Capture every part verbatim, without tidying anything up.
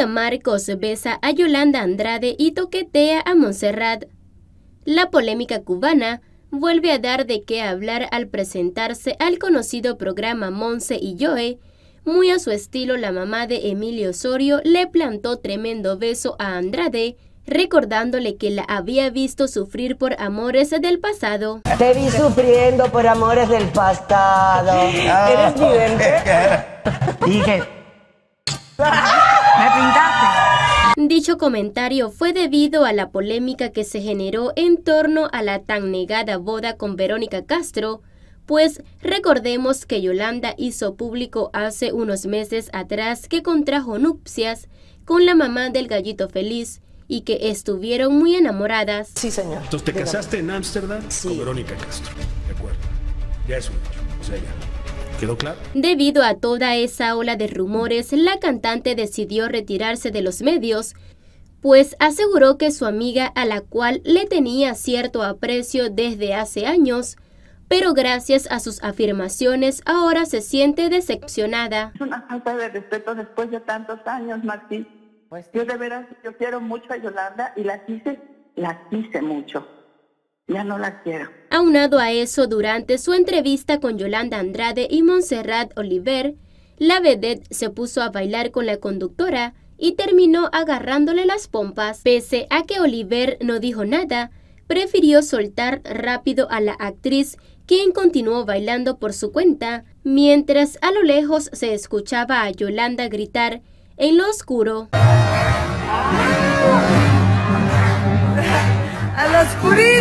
Niurka Marcos besa a Yolanda Andrade y toquetea a Montserrat. La polémica cubana vuelve a dar de qué hablar al presentarse al conocido programa Monse y Joy. Muy a su estilo, la mamá de Emilio Osorio le plantó tremendo beso a Andrade, recordándole que la había visto sufrir por amores del pasado. Te vi sufriendo por amores del pasado. Oh, ¿eres vidente? Dije... me pintaste. Dicho comentario fue debido a la polémica que se generó en torno a la tan negada boda con Verónica Castro, pues recordemos que Yolanda hizo público hace unos meses atrás que contrajo nupcias con la mamá del Gallito Feliz y que estuvieron muy enamoradas. Sí, señor. Entonces, ¿te casaste en Ámsterdam sí. con Verónica Castro? De acuerdo. Ya es un hecho. O sea, ya. ¿Quedó claro? Debido a toda esa ola de rumores, la cantante decidió retirarse de los medios, pues aseguró que su amiga, a la cual le tenía cierto aprecio desde hace años, pero gracias a sus afirmaciones ahora se siente decepcionada. Es una falta de respeto después de tantos años, Martín. Pues sí. Yo de veras, yo quiero mucho a Yolanda y la quise, la quise mucho. Ya no la quiero. Aunado a eso, durante su entrevista con Yolanda Andrade y Montserrat Oliver, la vedette se puso a bailar con la conductora y terminó agarrándole las pompas. Pese a que Oliver no dijo nada, prefirió soltar rápido a la actriz, quien continuó bailando por su cuenta, mientras a lo lejos se escuchaba a Yolanda gritar en lo oscuro. ¡Al oscurito!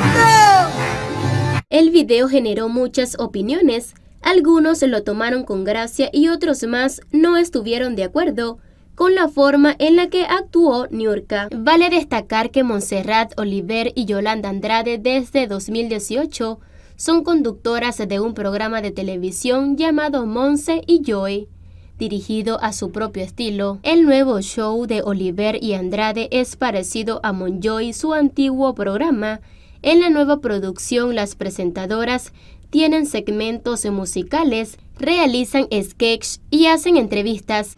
El video generó muchas opiniones. Algunos lo tomaron con gracia y otros más no estuvieron de acuerdo con la forma en la que actuó Niurka. Vale destacar que Montserrat Oliver y Yolanda Andrade desde dos mil dieciocho son conductoras de un programa de televisión llamado Monse y Joy, dirigido a su propio estilo. El nuevo show de Oliver y Andrade es parecido a Monjoy, su antiguo programa. En la nueva producción, las presentadoras tienen segmentos musicales, realizan sketches y hacen entrevistas.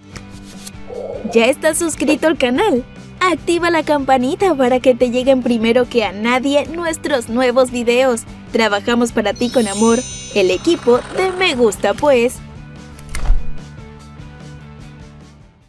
¿Ya estás suscrito al canal? Activa la campanita para que te lleguen primero que a nadie nuestros nuevos videos. Trabajamos para ti con amor, el equipo de Me Gusta Pues.